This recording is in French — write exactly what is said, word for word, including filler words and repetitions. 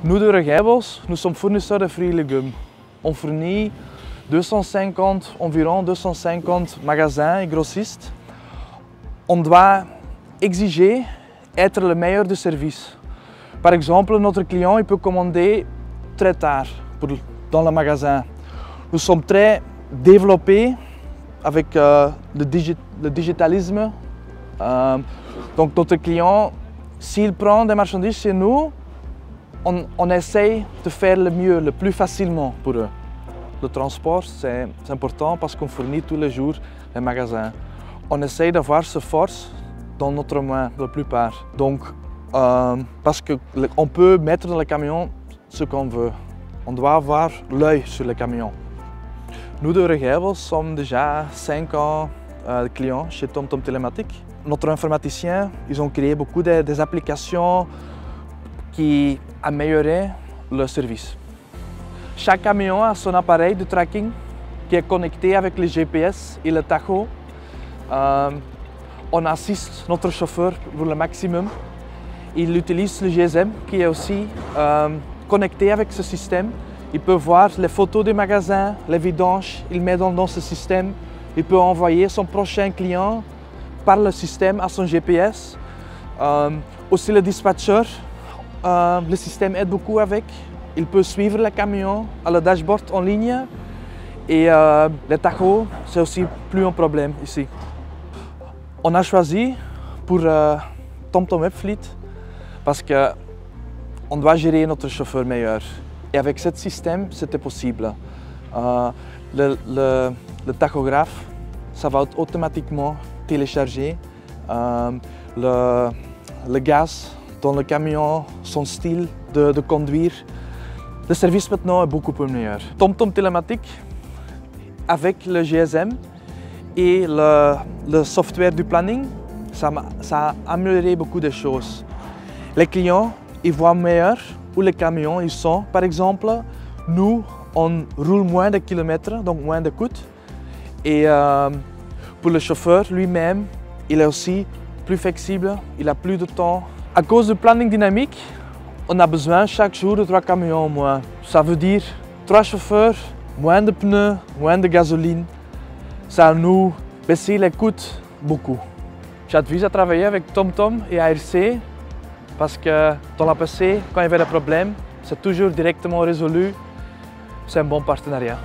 Nu de Regevel, nous sommes fournisseurs de fruits et légumes. On fournit tweehonderdcinquante, environ tweehonderdcinquante magasins et grossistes. On doit exiger être le meilleur de service. Par exemple, notre client il peut commander très tard pour, dans le magasin. Nous sommes très développés avec euh, le, digi le digitalisme. Euh, donc notre client, s'il prend des marchandises chez nous, on, on essaye de faire le mieux, le plus facilement pour eux. Le transport, c'est important parce qu'on fournit tous les jours les magasins. On essaye d'avoir ce force dans notre main, la plupart. Donc, euh, parce qu'on peut mettre dans le camion ce qu'on veut. On doit avoir l'œil sur le camion. Nous de Regevel sommes déjà cinq ans euh, clients chez TomTom Telematique. Notre informaticien, ils ont créé beaucoup de, des applications qui amélioraient le service. Chaque camion a son appareil de tracking qui est connecté avec le G P S et le tacho. Euh, on assiste notre chauffeur pour le maximum. Il utilise le G S M qui est aussi euh, connecté avec ce système. Il peut voir les photos des magasins, les vidanges, il met dans, dans ce système. Il peut envoyer son prochain client par le système à son G P S. Euh, aussi le dispatcher, euh, le système aide beaucoup avec. Il peut suivre le camion à le dashboard en ligne. Et euh, le tacho, c'est aussi plus un problème ici. On a choisi pour euh, TomTom Webfleet parce qu'on doit gérer notre chauffeur meilleur. Et avec ce système, c'était possible. Euh, le, le, le tachygraphe, ça va automatiquement télécharger euh, le, le gaz dans le camion, son style de, de conduire. Le service maintenant est beaucoup plus meilleur. TomTom Telematique, avec le G S M et le, le software du planning, ça, ça a amélioré beaucoup de choses. Les clients, ils voient meilleur où les camions ils sont. Par exemple, nous, on roule moins de kilomètres, donc moins de coûts. Et euh, pour le chauffeur lui-même, il est aussi plus flexible, il a plus de temps. À cause du planning dynamique, on a besoin chaque jour de trois camions au moins. Ça veut dire trois chauffeurs, moins de pneus, moins de gasoline, ça nous baisse les coûts beaucoup. J'advise à travailler avec TomTom et A R C parce que dans la passé, quand il y avait des problèmes, c'est toujours directement résolu. C'est un bon partenariat.